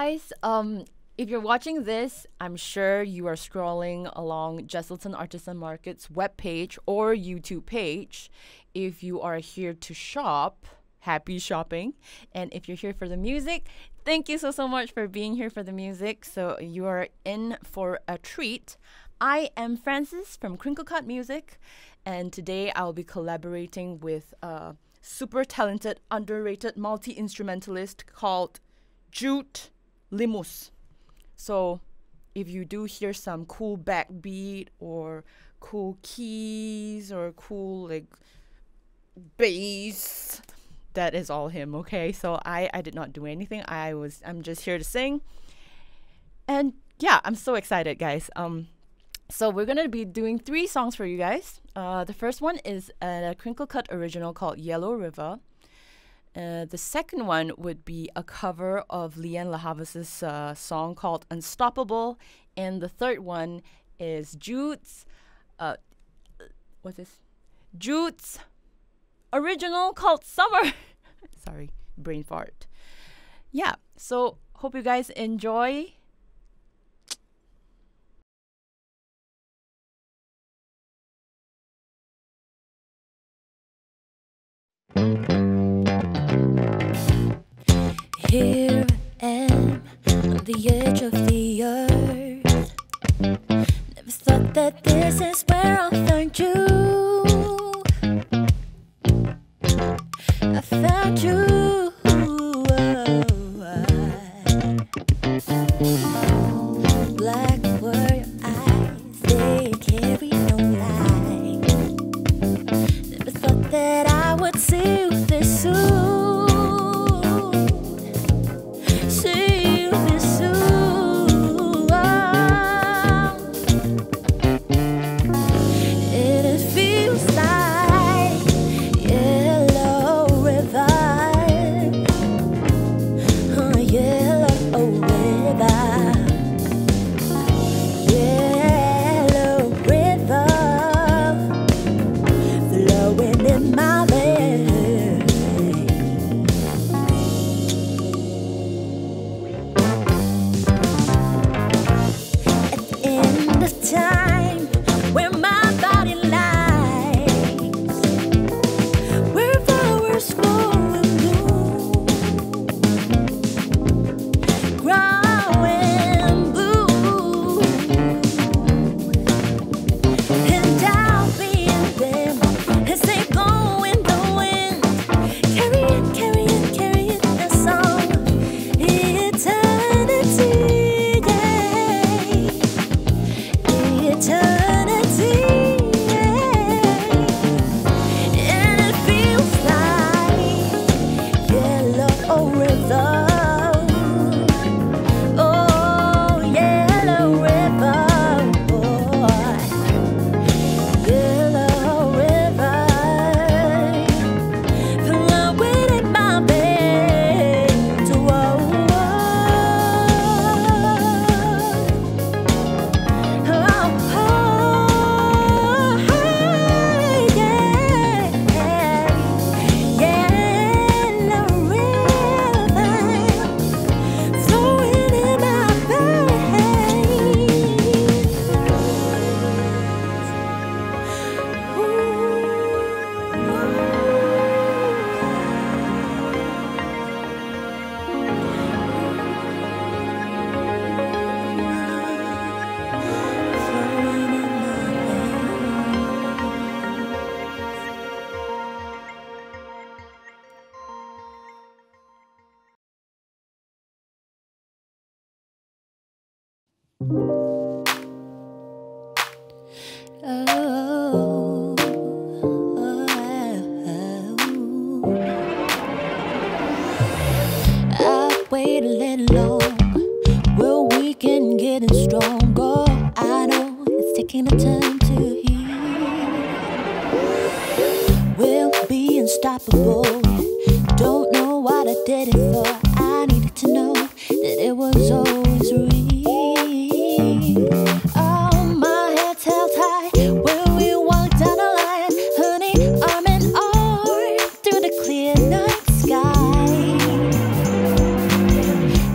guys, if you're watching this, I'm sure you are scrolling along Jesselton Artisan Markets webpage or YouTube page. If you are here to shop, happy shopping. And if you're here for the music, thank you so much for being here for the music. So you are in for a treat. I am Frances from Crinkle Cut Music, and today I'll be collaborating with a super talented, underrated multi-instrumentalist called Jute Limus. So if you do hear some cool backbeat or cool keys or cool like bass, that is all him, okay? So I did not do anything. I'm just here to sing. And yeah, I'm so excited, guys. So we're gonna be doing 3 songs for you guys. The first one is a Crinkle Cut original called Yellow River. The second one would be a cover of Lianne La Havas' song called Unstoppable. And the third one is Jute's Jute's original called Summer. Sorry, brain fart. Yeah, so hope you guys enjoy. Here I am, on the edge of the earth. Never thought that this is where I'll find you. I found you. Black were your eyes, they carry no light. Never thought that I would see you this soon.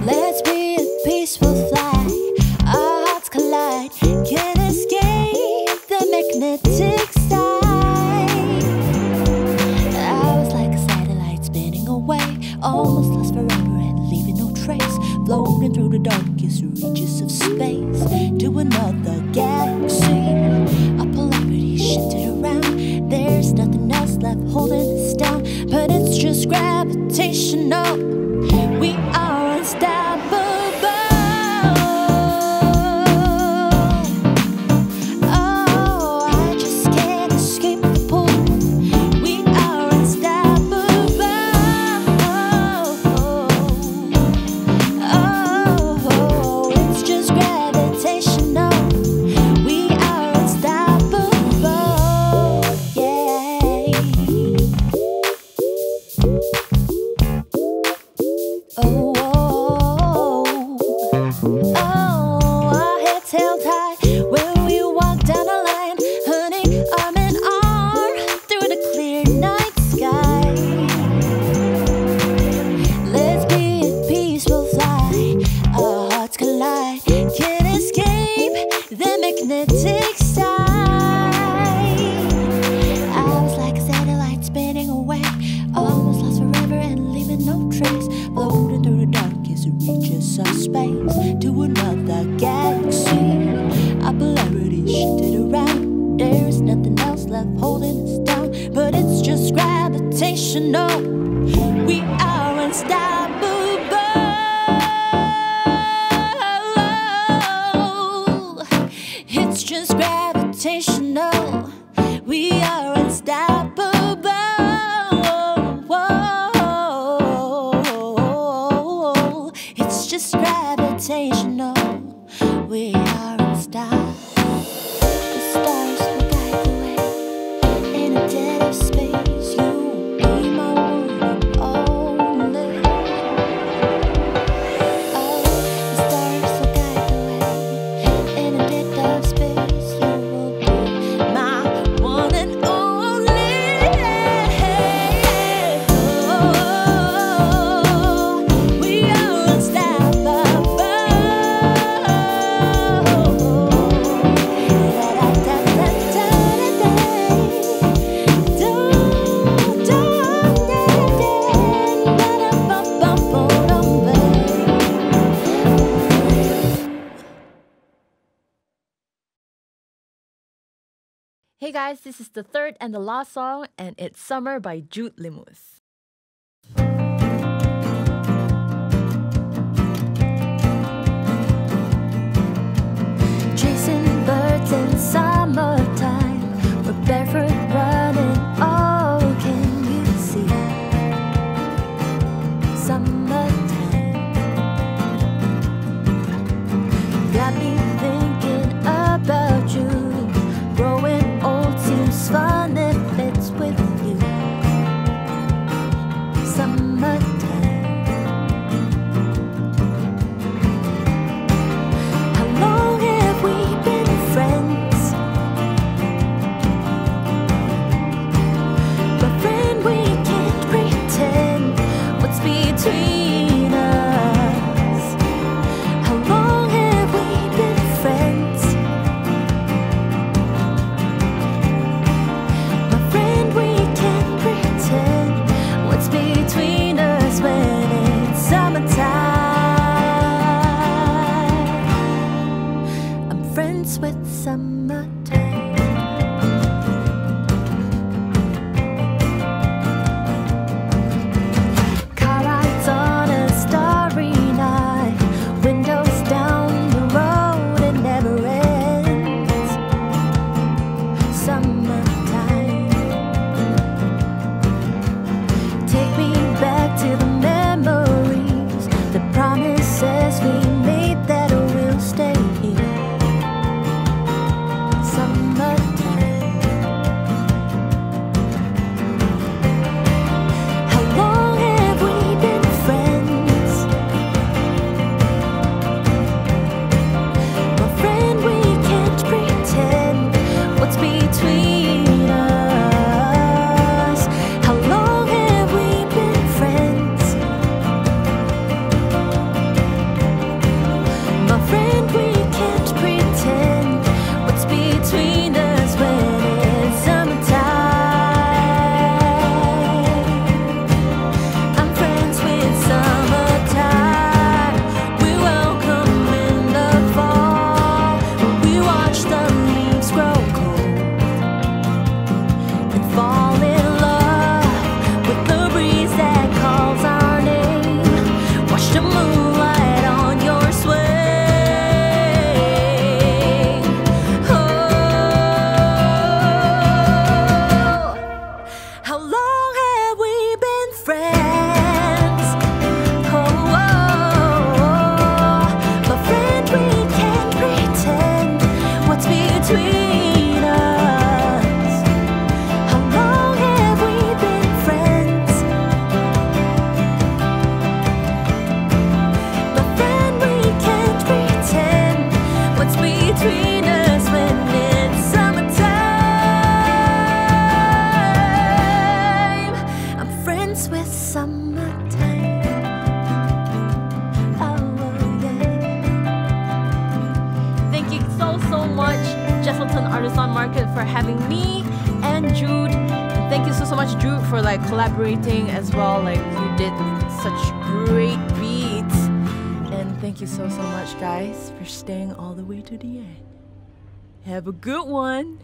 Let's be across our space to another galaxy. Our polarity shifted around. There is nothing else left holding us down, but it's just gravitational. We are unstoppable. It's just gravitational. We are unstoppable. It's just gravitational. We are unstoppable. The stars will guide the way in a dead of space. You be my one and only. Oh, the stars will guide the way in a dead of space. Hey guys, this is the third and the last song, and it's Summer by Jute Limus. Chasing birds in summertime, we're barefoot running, oh can you see? Summertime got me thinking about you. Fun if it's with you. Summertime. How long have we been friends? But friend, we can't pretend what's between us. How long have we been friends? With summertime, car rides on a starry night, windows down the road, it never ends. Summertime, take me back to the memories, the promises we made that we'll stay here. Jesselton Artisan Market for having me and Jude. And thank you so much, Jude, for like collaborating as well. Like you did such great beats, and Thank you so much, guys, for staying all the way to the end. Have a good one.